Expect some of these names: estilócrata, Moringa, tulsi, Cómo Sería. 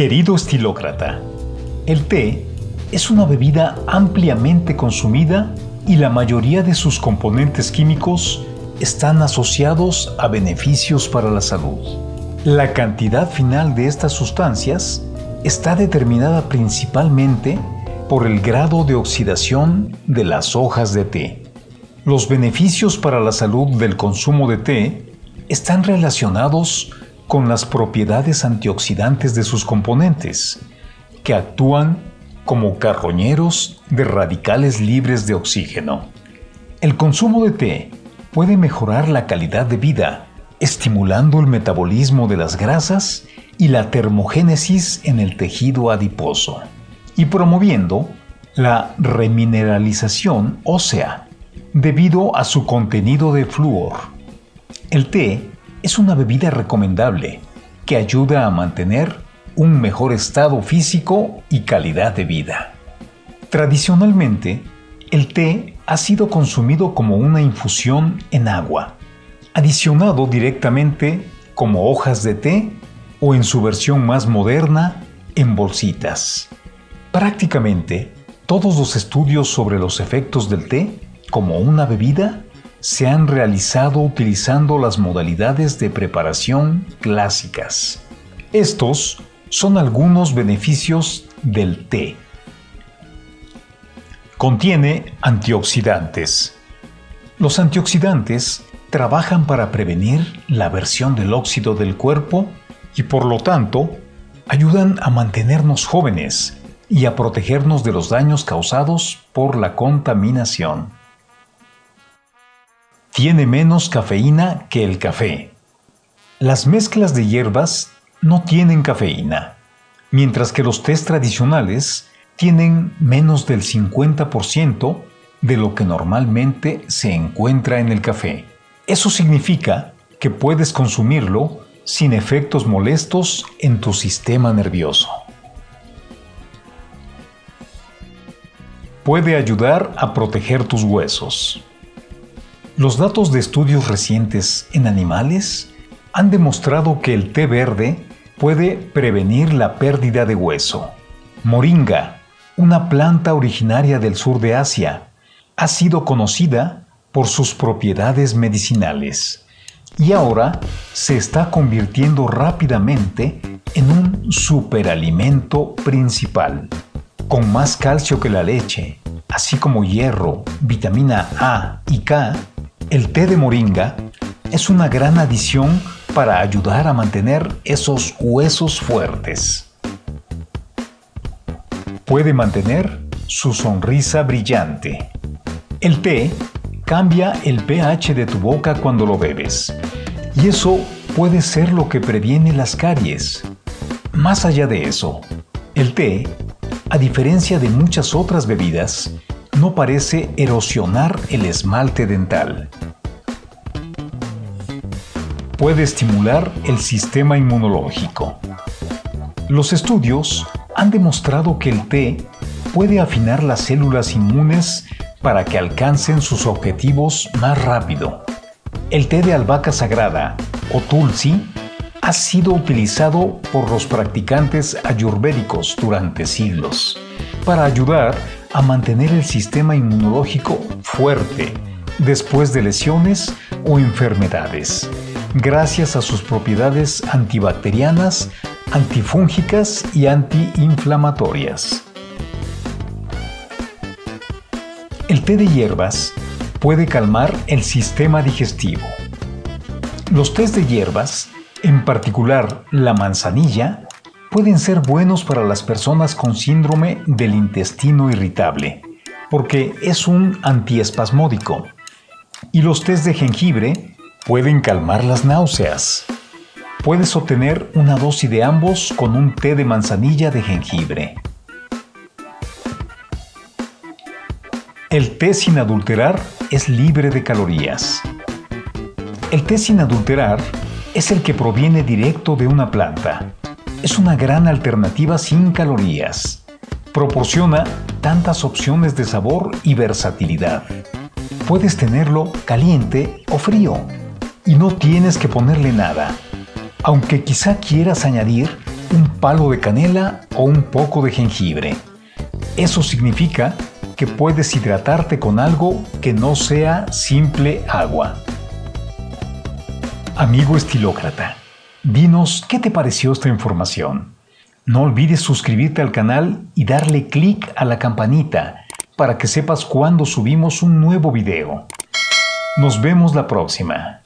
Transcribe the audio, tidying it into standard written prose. Querido estilócrata, el té es una bebida ampliamente consumida y la mayoría de sus componentes químicos están asociados a beneficios para la salud. La cantidad final de estas sustancias está determinada principalmente por el grado de oxidación de las hojas de té. Los beneficios para la salud del consumo de té están relacionados con las propiedades antioxidantes de sus componentes, que actúan como carroñeros de radicales libres de oxígeno. El consumo de té puede mejorar la calidad de vida, estimulando el metabolismo de las grasas y la termogénesis en el tejido adiposo, y promoviendo la remineralización ósea debido a su contenido de flúor. El té es una bebida recomendable que ayuda a mantener un mejor estado físico y calidad de vida. Tradicionalmente, el té ha sido consumido como una infusión en agua, adicionado directamente como hojas de té o en su versión más moderna, en bolsitas. Prácticamente todos los estudios sobre los efectos del té como una bebida se han realizado utilizando las modalidades de preparación clásicas. Estos son algunos beneficios del té. Contiene antioxidantes. Los antioxidantes trabajan para prevenir la versión del óxido del cuerpo y por lo tanto ayudan a mantenernos jóvenes y a protegernos de los daños causados por la contaminación. Tiene menos cafeína que el café. Las mezclas de hierbas no tienen cafeína, mientras que los tés tradicionales tienen menos del 50% de lo que normalmente se encuentra en el café. Eso significa que puedes consumirlo sin efectos molestos en tu sistema nervioso. Puede ayudar a proteger tus huesos. Los datos de estudios recientes en animales han demostrado que el té verde puede prevenir la pérdida de hueso. Moringa, una planta originaria del sur de Asia, ha sido conocida por sus propiedades medicinales y ahora se está convirtiendo rápidamente en un superalimento principal, con más calcio que la leche, así como hierro, vitamina A y K. El té de moringa es una gran adición para ayudar a mantener esos huesos fuertes. Puede mantener su sonrisa brillante. El té cambia el pH de tu boca cuando lo bebes, y eso puede ser lo que previene las caries. Más allá de eso, el té, a diferencia de muchas otras bebidas, no parece erosionar el esmalte dental. Puede estimular el sistema inmunológico. Los estudios han demostrado que el té puede afinar las células inmunes para que alcancen sus objetivos más rápido. El té de albahaca sagrada, o tulsi, ha sido utilizado por los practicantes ayurvédicos durante siglos para ayudar a mantener el sistema inmunológico fuerte después de lesiones o enfermedades, gracias a sus propiedades antibacterianas, antifúngicas y antiinflamatorias. El té de hierbas puede calmar el sistema digestivo. Los tés de hierbas, en particular la manzanilla, pueden ser buenos para las personas con síndrome del intestino irritable, porque es un antiespasmódico. Y los tés de jengibre pueden calmar las náuseas. Puedes obtener una dosis de ambos con un té de manzanilla de jengibre. El té sin adulterar es libre de calorías. El té sin adulterar es el que proviene directo de una planta. Es una gran alternativa sin calorías. Proporciona tantas opciones de sabor y versatilidad. Puedes tenerlo caliente o frío y no tienes que ponerle nada, aunque quizá quieras añadir un palo de canela o un poco de jengibre. Eso significa que puedes hidratarte con algo que no sea simple agua. Amigo estilócrata, dinos qué te pareció esta información. No olvides suscribirte al canal y darle clic a la campanita para que sepas cuando subimos un nuevo video. Nos vemos la próxima.